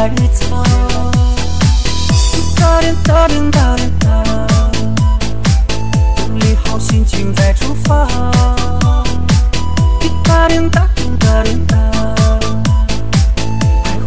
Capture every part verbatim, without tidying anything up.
колесо. Дарин, дарин, дарин, дарин，利好心情再出发。Darling, darling, darling, darling，还会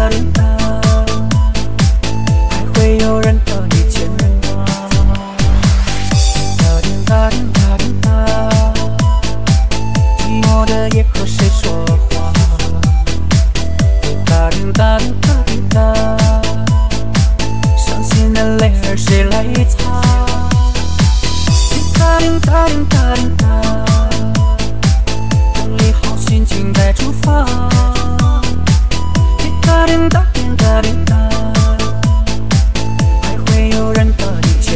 有人和你牵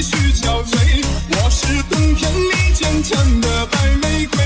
继续憔悴。我是冬天里坚强的白玫瑰。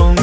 总。